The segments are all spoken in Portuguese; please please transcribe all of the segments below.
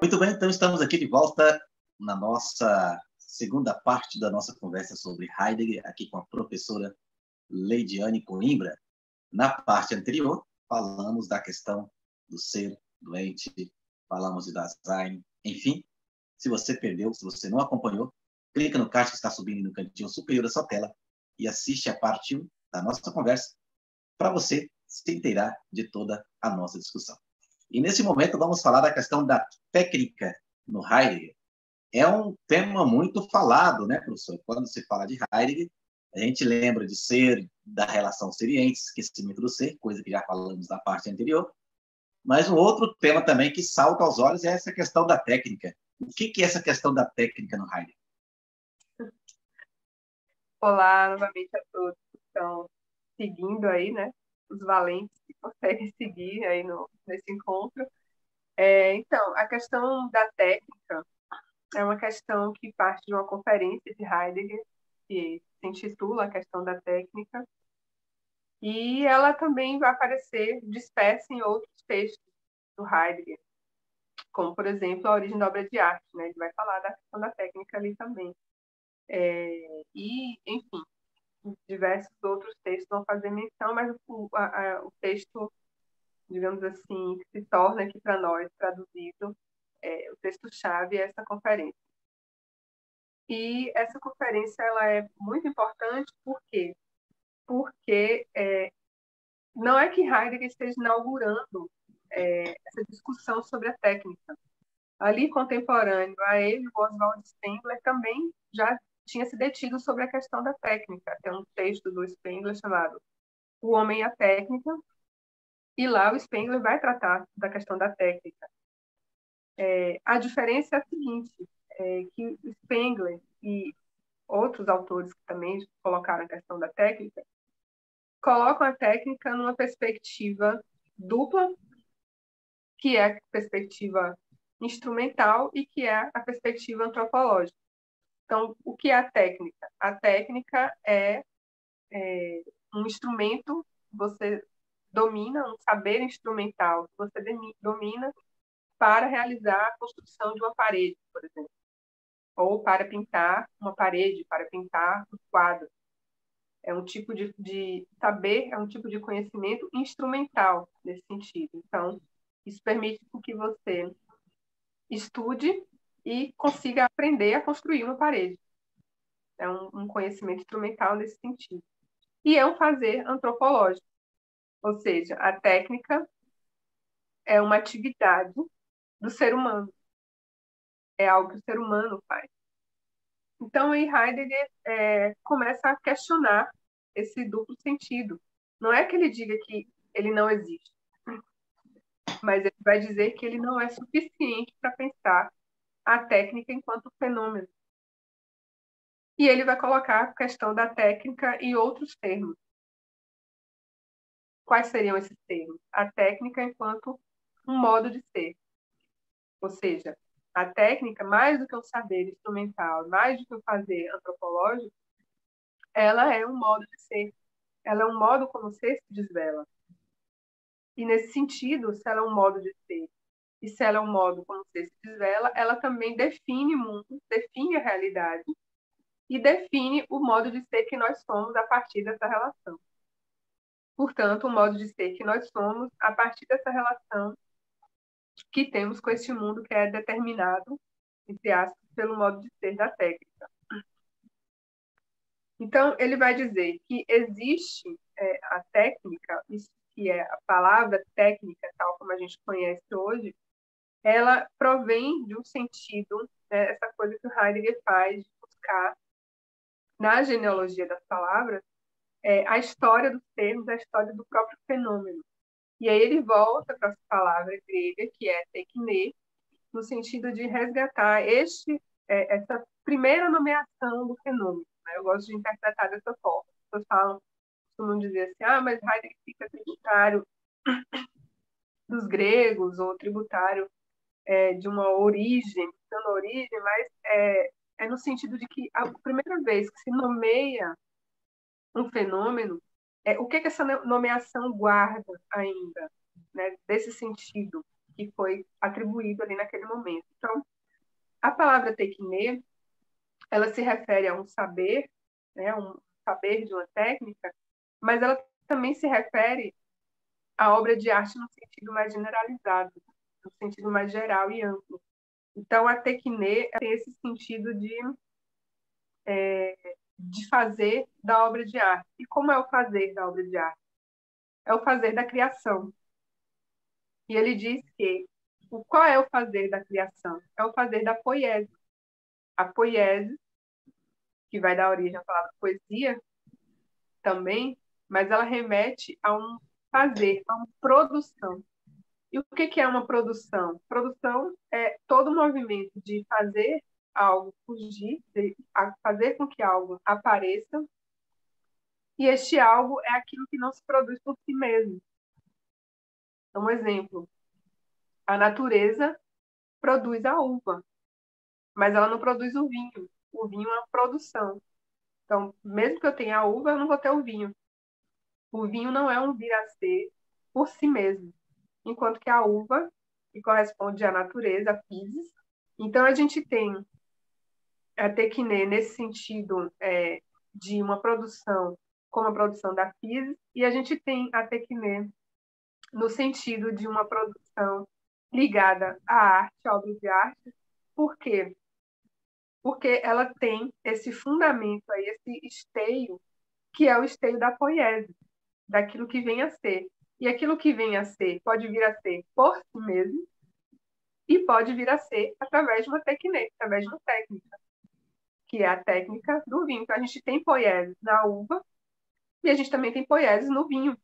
Muito bem, então estamos aqui de volta na nossa segunda parte da nossa conversa sobre Heidegger, aqui com a professora Leidiane Coimbra. Na parte anterior, falamos da questão do ser doente, falamos de Dasein, enfim. Se você perdeu, se você não acompanhou, clica no card que está subindo no cantinho superior da sua tela e assiste a parte 1 da nossa conversa para você se inteirar de toda a nossa discussão. E nesse momento vamos falar da questão da técnica no Heidegger. É um tema muito falado, né, professor? Quando se fala de Heidegger, a gente lembra de ser, da relação ser-entes, esquecimento do ser, coisa que já falamos na parte anterior. Mas um outro tema também que salta aos olhos é essa questão da técnica. O que é essa questão da técnica no Heidegger? Olá, novamente a todos que estão seguindo aí, né? Os valentes que conseguem seguir aí nesse encontro. Então, a questão da técnica é uma questão que parte de uma conferência de Heidegger, que se intitula A Questão da Técnica, e ela também vai aparecer dispersa em outros textos do Heidegger, como, por exemplo, A Origem da Obra de Arte, né? Ele vai falar da questão da técnica ali também. Enfim, diversos outros textos vão fazer menção, mas o texto, digamos assim, que se torna aqui para nós traduzido, o texto-chave é essa conferência. E essa conferência ela é muito importante, por quê? Porque não é que Heidegger esteja inaugurando essa discussão sobre a técnica. Ali, contemporâneo a ele, o Oswald Spengler também já tinha se detido sobre a questão da técnica. Tem um texto do Spengler chamado O Homem e a Técnica, e lá o Spengler vai tratar da questão da técnica. A diferença é a seguinte, que Spengler e outros autores que também colocaram a questão da técnica, colocam a técnica numa perspectiva dupla, que é a perspectiva instrumental e que é a perspectiva antropológica. Então, o que é a técnica? A técnica é um instrumento que você domina, um saber instrumental que você domina para realizar a construção de uma parede, por exemplo, ou para pintar uma parede, para pintar um quadro. É um tipo de saber, é um tipo de conhecimento instrumental nesse sentido. Então, isso permite que você estude e consiga aprender a construir uma parede. É um conhecimento instrumental nesse sentido. E é um fazer antropológico, ou seja, a técnica é uma atividade do ser humano, é algo que o ser humano faz. Então, aí Heidegger começa a questionar esse duplo sentido. Não é que ele diga que ele não existe, mas ele vai dizer que ele não é suficiente para pensar a técnica enquanto fenômeno. E ele vai colocar a questão da técnica em outros termos. Quais seriam esses termos? A técnica enquanto um modo de ser. Ou seja, a técnica, mais do que um saber instrumental, mais do que um fazer antropológico, ela é um modo de ser. Ela é um modo como o ser se desvela. E nesse sentido, se ela é um modo de ser, e se ela é um modo como você se desvela, ela também define o mundo, define a realidade e define o modo de ser que nós somos a partir dessa relação. Portanto, o modo de ser que nós somos a partir dessa relação que temos com este mundo que é determinado, entre aspas, pelo modo de ser da técnica. Então, ele vai dizer que existe a técnica, isso que é a palavra técnica, tal como a gente conhece hoje, ela provém de um sentido, né, essa coisa que o Heidegger faz de buscar na genealogia das palavras, a história dos termos, a história do próprio fenômeno. E aí ele volta para essa palavra grega, que é tecne, no sentido de resgatar essa primeira nomeação do fenômeno. Né? Eu gosto de interpretar dessa forma. As pessoas costumam dizer assim, mas Heidegger fica tributário dos gregos, ou tributário de uma origem, mas é no sentido de que a primeira vez que se nomeia um fenômeno, o que essa nomeação guarda ainda, né, desse sentido? que foi atribuído ali naquele momento. Então, a palavra tecne, ela se refere a um saber, né, um saber de uma técnica, mas ela também se refere à obra de arte no sentido mais generalizado, no sentido mais geral e amplo. Então, a tecne tem esse sentido de fazer da obra de arte. E como é o fazer da obra de arte? É o fazer da criação. E ele diz que qual é o fazer da criação? É o fazer da poiesis. A poiesis, que vai dar origem à palavra poesia também, mas ela remete a um fazer, a uma produção. E o que é uma produção? Produção é todo o movimento de fazer algo surgir, de fazer com que algo apareça, e este algo é aquilo que não se produz por si mesmo. Então, um exemplo, a natureza produz a uva, mas ela não produz o vinho. O vinho é uma produção. Então, mesmo que eu tenha a uva, eu não vou ter o vinho. O vinho não é um vir a ser por si mesmo, enquanto que a uva, que corresponde à natureza, a physis. Então, a gente tem a tecne nesse sentido de uma produção, como a produção da physis, e a gente tem a tecne no sentido de uma produção ligada à arte, à obra de arte. Por quê? Porque ela tem esse fundamento, aí, esse esteio, que é o esteio da poiesis, daquilo que vem a ser. E aquilo que vem a ser pode vir a ser por si mesmo e pode vir a ser através de uma tecne, através de uma técnica, que é a técnica do vinho. Então, a gente tem poiesis na uva e a gente também tem poiesis no vinho.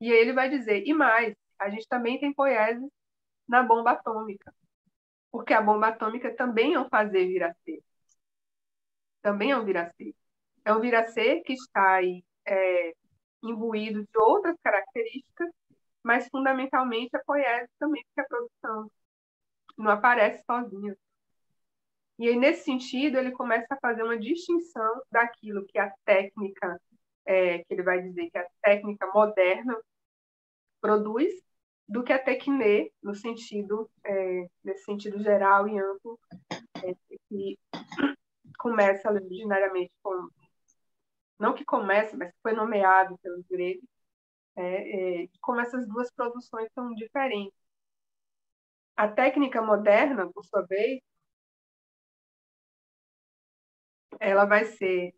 E aí ele vai dizer, e mais, a gente também tem poiesis na bomba atômica, porque a bomba atômica também é um fazer vir a ser. Também é um vir a ser. É um vir a ser que está aí imbuído de outras características, mas fundamentalmente a poiesis também, porque a produção não aparece sozinha. E aí, nesse sentido, ele começa a fazer uma distinção daquilo que a técnica, que ele vai dizer que a técnica moderna produz, do que a tecne, no sentido, nesse sentido geral e amplo, que começa originariamente com, não que começa, mas que foi nomeado pelos gregos, como essas duas produções são diferentes. A técnica moderna, por sua vez, ela vai ser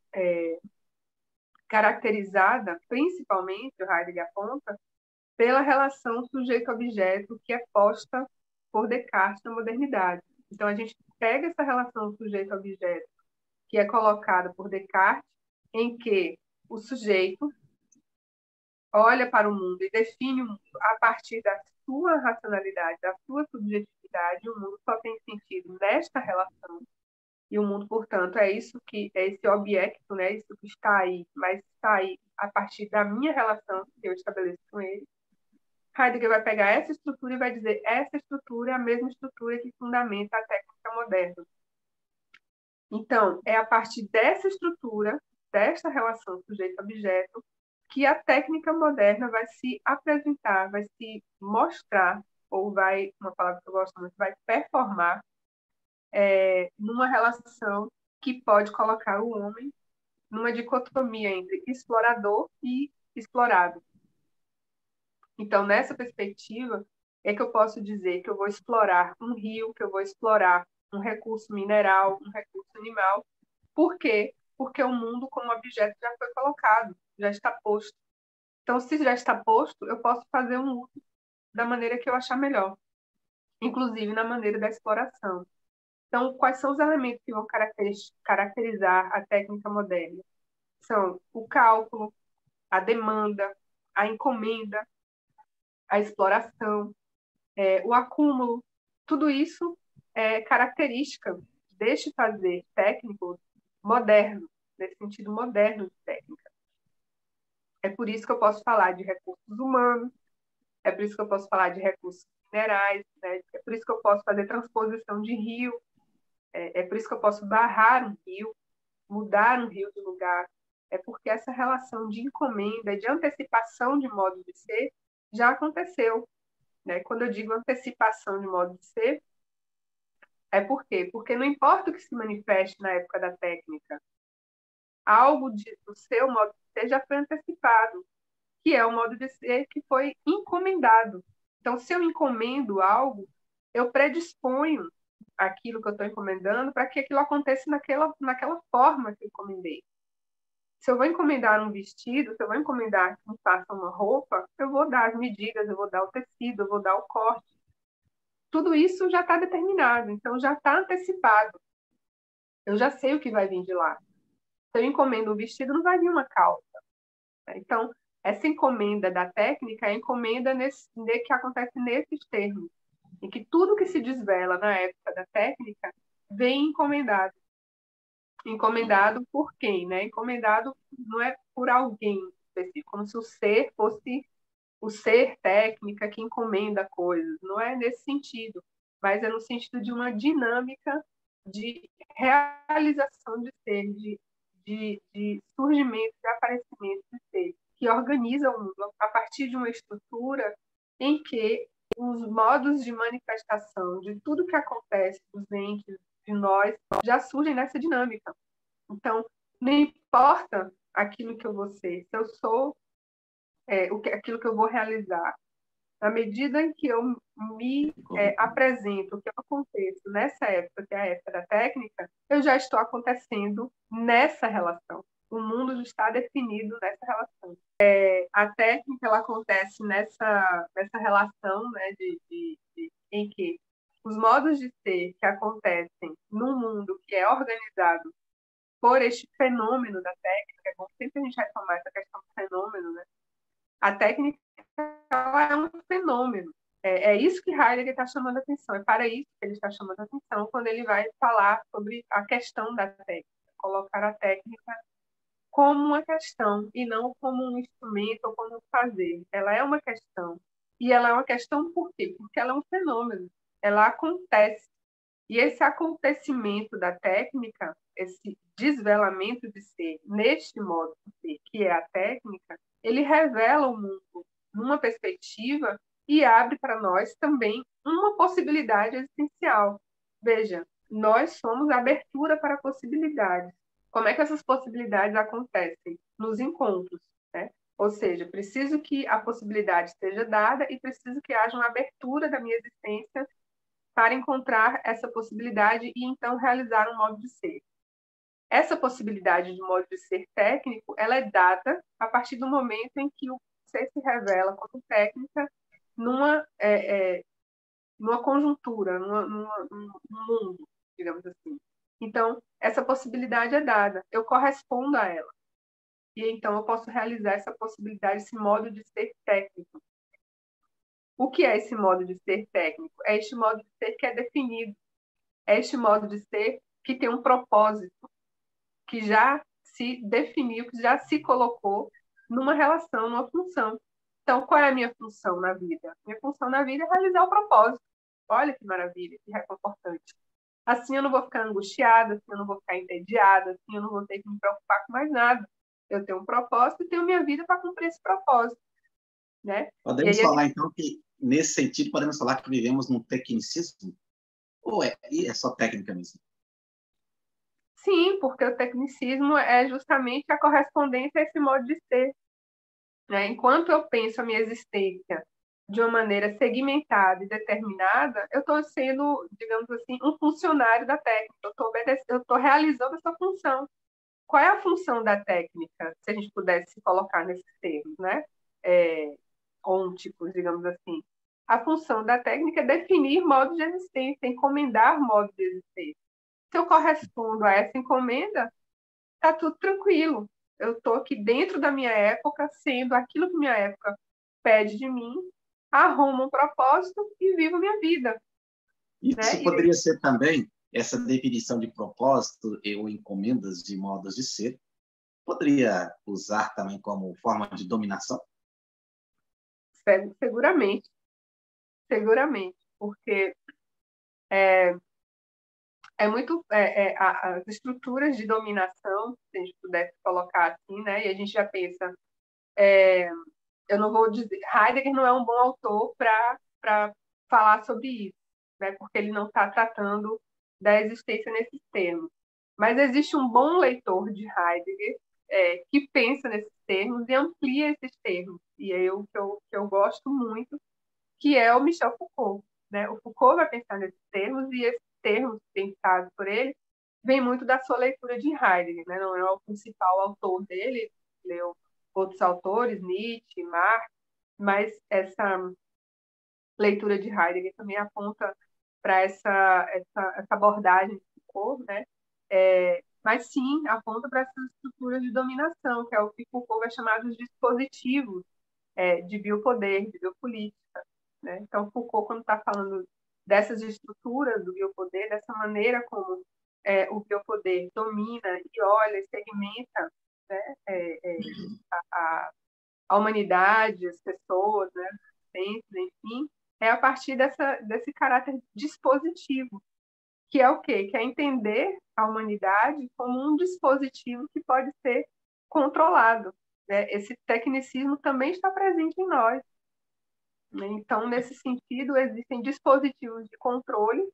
caracterizada, principalmente, o Heidegger aponta, pela relação sujeito-objeto que é posta por Descartes na modernidade. Então, a gente pega essa relação sujeito-objeto que é colocada por Descartes, em que o sujeito olha para o mundo e define o mundo a partir da sua racionalidade, da sua subjetividade, e o mundo só tem sentido nesta relação. E o mundo, portanto, é isso que é esse objeto, né? Isso que está aí, mas está aí a partir da minha relação que eu estabeleço com ele. Heidegger vai pegar essa estrutura e vai dizer essa estrutura é a mesma estrutura que fundamenta a técnica moderna. Então, é a partir dessa estrutura, desta relação sujeito-objeto, que a técnica moderna vai se apresentar, vai se mostrar, ou vai, uma palavra que eu gosto muito, vai performar numa relação que pode colocar o homem numa dicotomia entre explorador e explorado. Então, nessa perspectiva, é que eu posso dizer que eu vou explorar um rio, que eu vou explorar um recurso mineral, um recurso animal. Por quê? Porque o mundo como objeto já foi colocado, já está posto. Então, se já está posto, eu posso fazer um uso da maneira que eu achar melhor, inclusive na maneira da exploração. Então, quais são os elementos que vão caracterizar a técnica moderna? São o cálculo, a demanda, a encomenda, a exploração, o acúmulo. Tudo isso é característica deste fazer técnico moderno, nesse sentido moderno de técnica. É por isso que eu posso falar de recursos humanos, é por isso que eu posso falar de recursos minerais, né? É por isso que eu posso fazer transposição de rio, é por isso que eu posso barrar um rio, mudar um rio de lugar, é porque essa relação de encomenda, de antecipação de modo de ser, já aconteceu. Né? Quando eu digo antecipação de modo de ser, é por quê? Porque não importa o que se manifeste na época da técnica, algo do seu modo de ser já foi antecipado, que é o modo de ser que foi encomendado. Então, se eu encomendo algo, eu predisponho aquilo que eu estou encomendando para que aquilo aconteça naquela forma que eu encomendei. Se eu vou encomendar um vestido, se eu vou encomendar que me faça uma roupa, eu vou dar as medidas, eu vou dar o tecido, eu vou dar o corte. Tudo isso já está determinado, então já está antecipado. Eu já sei o que vai vir de lá. Se eu encomendo um vestido, não vai vir uma calça. Então, essa encomenda da técnica é a encomenda que acontece nesses termos, em que tudo que se desvela na época da técnica vem encomendado. Encomendado por quem? Né? Encomendado não é por alguém específico, como se o ser fosse o ser técnica que encomenda coisas. Não é nesse sentido, mas é no sentido de uma dinâmica de realização de ser, de surgimento, de aparecimento de ser, que organiza o mundo a partir de uma estrutura em que os modos de manifestação de tudo que acontece dos entes, de nós, já surgem nessa dinâmica. Então, não importa aquilo que eu vou ser, se eu sou aquilo que eu vou realizar. Na medida em que eu me apresento, que eu aconteço nessa época, que é a época da técnica, eu já estou acontecendo nessa relação. O mundo já está definido nessa relação. A técnica ela acontece nessa relação, né, em que os modos de ser que acontecem num mundo que é organizado por este fenômeno da técnica, é bom sempre a gente retomar essa questão do fenômeno, né? A técnica é um fenômeno. É isso que Heidegger está chamando a atenção, é para isso que ele está chamando a atenção quando ele vai falar sobre a questão da técnica, colocar a técnica como uma questão e não como um instrumento ou como um fazer. Ela é uma questão. E ela é uma questão por quê? Porque ela é um fenômeno. Ela acontece. E esse acontecimento da técnica, esse desvelamento de ser neste modo de ser, que é a técnica, ele revela o mundo numa perspectiva e abre para nós também uma possibilidade existencial. Veja, nós somos a abertura para possibilidades. Como é que essas possibilidades acontecem? Nos encontros, né? Ou seja, preciso que a possibilidade seja dada e preciso que haja uma abertura da minha existência para encontrar essa possibilidade e, então, realizar um modo de ser. Essa possibilidade de modo de ser técnico, ela é dada a partir do momento em que o ser se revela como técnica numa conjuntura, num mundo, digamos assim. Então, essa possibilidade é dada, eu correspondo a ela. E, então, eu posso realizar essa possibilidade, esse modo de ser técnico. O que é esse modo de ser técnico? É este modo de ser que é definido. É este modo de ser que tem um propósito, que já se definiu, que já se colocou numa relação, numa função. Então, qual é a minha função na vida? Minha função na vida é realizar o propósito. Olha que maravilha, que reconfortante. Assim eu não vou ficar angustiada, assim eu não vou ficar entediada, assim eu não vou ter que me preocupar com mais nada. Eu tenho um propósito e tenho minha vida para cumprir esse propósito. Né? Podemos falar, então, que nesse sentido, podemos falar que vivemos num tecnicismo? Ou é só técnica mesmo? Sim, porque o tecnicismo é justamente a correspondência a esse modo de ser. Né? Enquanto eu penso a minha existência de uma maneira segmentada e determinada, eu estou sendo, digamos assim, um funcionário da técnica, eu estou realizando essa função. Qual é a função da técnica, se a gente pudesse colocar nesses termos, né? Ônticos, digamos assim. A função da técnica é definir modo de existência, encomendar modo de existência. Se eu correspondo a essa encomenda, está tudo tranquilo. Eu estou aqui dentro da minha época, sendo aquilo que minha época pede de mim, arrumo um propósito e vivo minha vida. Isso, né? Poderia ser também, essa definição de propósito ou encomendas de modos de ser, poderia usar também como forma de dominação? Seguramente. Seguramente, porque as estruturas de dominação, se a gente pudesse colocar assim, né? E a gente já pensa, eu não vou dizer, Heidegger não é um bom autor para para falar sobre isso, né? Porque ele não está tratando da existência nesses termos. Mas existe um bom leitor de Heidegger que pensa nesses termos e amplia esses termos, e é o que eu gosto muito, que é o Michel Foucault. Né? O Foucault vai pensar nesses termos, e esses termos pensados por ele vem muito da sua leitura de Heidegger, né? Não é o principal autor dele, leu outros autores, Nietzsche, Marx, mas essa leitura de Heidegger também aponta para essa abordagem de Foucault, né? Mas sim, aponta para essas estruturas de dominação, que é o que Foucault vai chamar dos dispositivos de biopoder, de biopolítica, né? Então, Foucault, quando está falando dessas estruturas do biopoder, dessa maneira como o biopoder domina e olha e segmenta, né, a humanidade, as pessoas, né, enfim, é a partir desse caráter dispositivo, que é o quê? Que é entender a humanidade como um dispositivo que pode ser controlado, né? Esse tecnicismo também está presente em nós. Então, nesse sentido, existem dispositivos de controle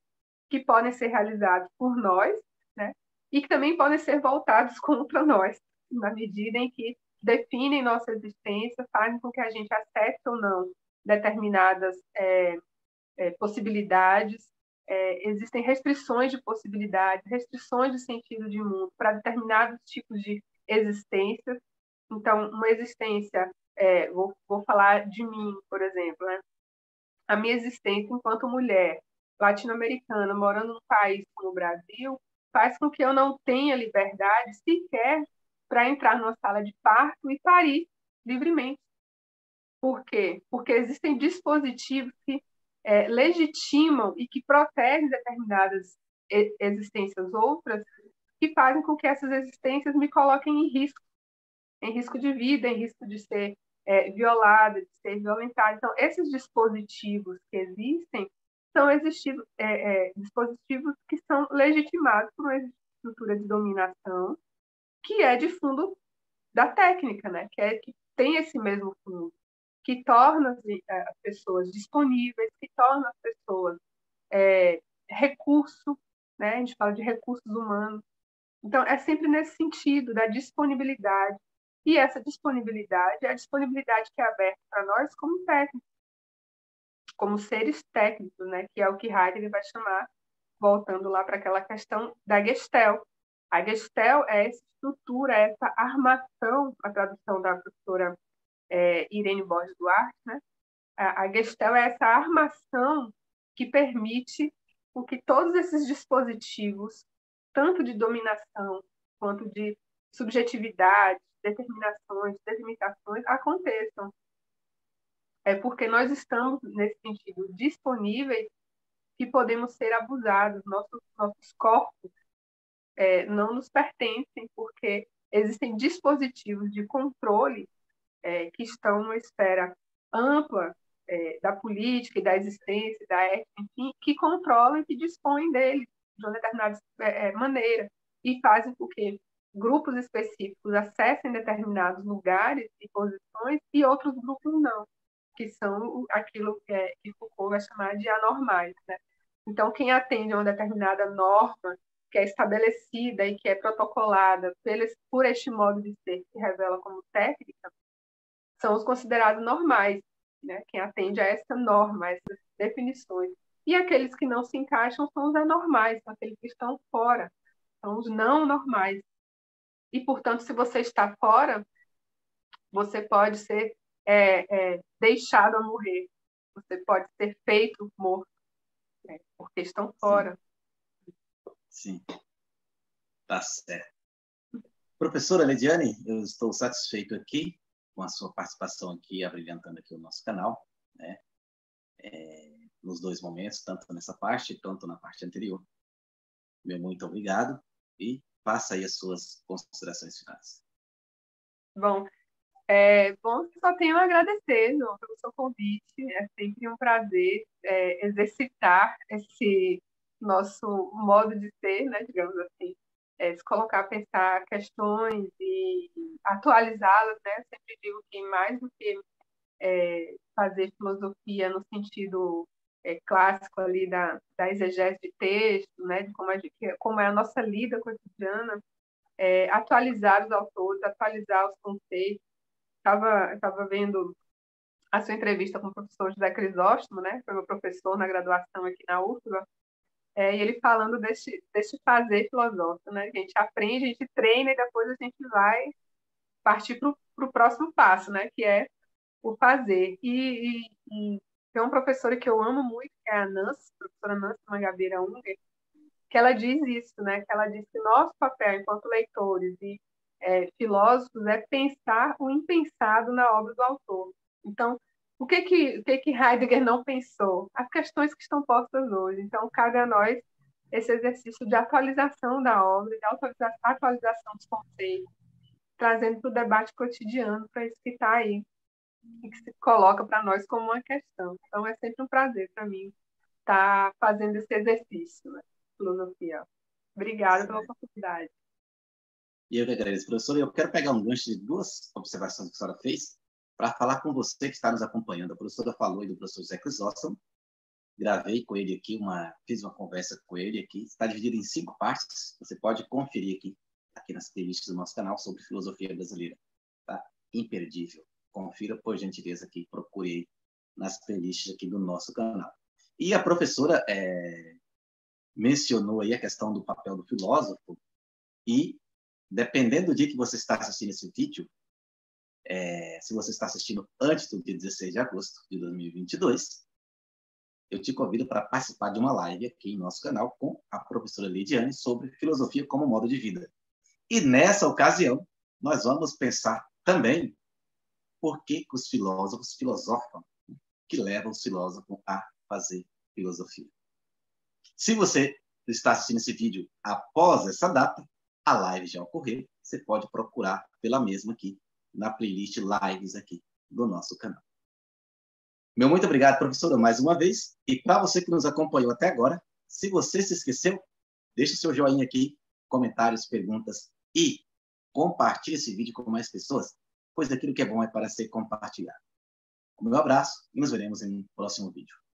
que podem ser realizados por nós, né? E que também podem ser voltados contra nós, na medida em que definem nossa existência, fazem com que a gente acesse ou não determinadas possibilidades, existem restrições de possibilidades, restrições de sentido de mundo para determinados tipos de existências. Então, uma existência, vou falar de mim, por exemplo, né? A minha existência enquanto mulher latino-americana, morando num país como o Brasil, faz com que eu não tenha liberdade sequer para entrar numa sala de parto e parir livremente. Por quê? Porque existem dispositivos que legitimam e que protegem determinadas existências outras, que fazem com que essas existências me coloquem em risco de vida, em risco de ser violada, de ser violentada. Então, esses dispositivos que existem são dispositivos que são legitimados por uma estrutura de dominação que é de fundo da técnica, né? Que tem esse mesmo fundo, que torna as pessoas disponíveis, que torna as pessoas recurso, né? A gente fala de recursos humanos. Então, é sempre nesse sentido da disponibilidade, e essa disponibilidade é a disponibilidade que é aberta para nós como técnicos, como seres técnicos, né? Que é o que Heidegger vai chamar, voltando lá para aquela questão da Gestel. A Gestel é essa estrutura, essa armação, a tradução da professora Irene Borges Duarte, né? A Gestel é essa armação que permite com que todos esses dispositivos, tanto de dominação quanto de subjetividade, determinações, delimitações, aconteçam. É porque nós estamos, nesse sentido, disponíveis e podemos ser abusados. Nossos corpos não nos pertencem, porque existem dispositivos de controle que estão numa esfera ampla da política e da existência, da ética, enfim, que controlam e que dispõem deles de uma determinada maneira e fazem com que grupos específicos acessem determinados lugares e posições e outros grupos não, que são aquilo que Foucault vai chamar de anormais, né? Então, quem atende a uma determinada norma que é estabelecida e que é protocolada por este modo de ser que se revela como técnica, são os considerados normais, né? Quem atende a essa norma, a essas definições. E aqueles que não se encaixam são os anormais, são aqueles que estão fora, são os não normais. E, portanto, se você está fora, você pode ser deixado a morrer, você pode ser feito morto, né? Porque estão fora. Sim, tá certo. Professora Leidiane, eu estou satisfeito aqui com a sua participação aqui, abrilhantando aqui o nosso canal, né? Nos dois momentos, tanto nessa parte quanto na parte anterior. Meu muito obrigado e faça aí as suas considerações finais. Bom, só tenho a agradecer, João, pelo seu convite. É sempre um prazer exercitar esse nosso modo de ser, né, digamos assim, se colocar a pensar questões e atualizá-las, né? Eu sempre digo que mais do que fazer filosofia no sentido clássico ali da exegese de texto, né, de como é a nossa lida cotidiana, atualizar os autores, atualizar os conceitos. Estava vendo a sua entrevista com o professor José Crisóstomo, né, foi meu professor na graduação aqui na UFBA, e ele falando deste fazer filosófico, né? A gente aprende, a gente treina e depois a gente vai partir para o próximo passo, né, que é o fazer. E tem uma professora que eu amo muito, que é a Nancy, a professora Nancy Mangabeira Unger, que ela diz isso, né? Que ela diz que nosso papel enquanto leitores e filósofos é pensar o impensado na obra do autor. Então, o que Heidegger não pensou? As questões que estão postas hoje. Então, cabe a nós esse exercício de atualização da obra, de atualização dos conceitos, trazendo para o debate cotidiano, para isso que está aí, e que se coloca para nós como uma questão. Então, é sempre um prazer para mim estar fazendo esse exercício, né, de filosofia. Obrigada pela oportunidade. E eu que agradeço, professora. Eu quero pegar um gancho de duas observações que a senhora fez para falar com você que está nos acompanhando. A professora falou do professor José Crisóstomo. Gravei com ele aqui, fiz uma conversa com ele aqui. Está dividido em 5 partes. Você pode conferir aqui nas playlists do nosso canal sobre filosofia brasileira. Tá? Imperdível. Confira, por gentileza, aqui, procure nas playlists aqui do nosso canal. E a professora mencionou aí a questão do papel do filósofo e, dependendo do dia que você está assistindo esse vídeo, se você está assistindo antes do dia 16 de agosto de 2022, eu te convido para participar de uma live aqui em nosso canal com a professora Leidiane sobre filosofia como modo de vida. E, nessa ocasião, nós vamos pensar também por que os filósofos filosofam, que levam os filósofos a fazer filosofia. Se você está assistindo esse vídeo após essa data, a live já ocorreu, você pode procurar pela mesma aqui, na playlist Lives aqui do nosso canal. Meu muito obrigado, professora, mais uma vez. E para você que nos acompanhou até agora, se você se esqueceu, deixe seu joinha aqui, comentários, perguntas e compartilhe esse vídeo com mais pessoas, pois aquilo que é bom é para ser compartilhado. Um abraço e nos veremos em um próximo vídeo.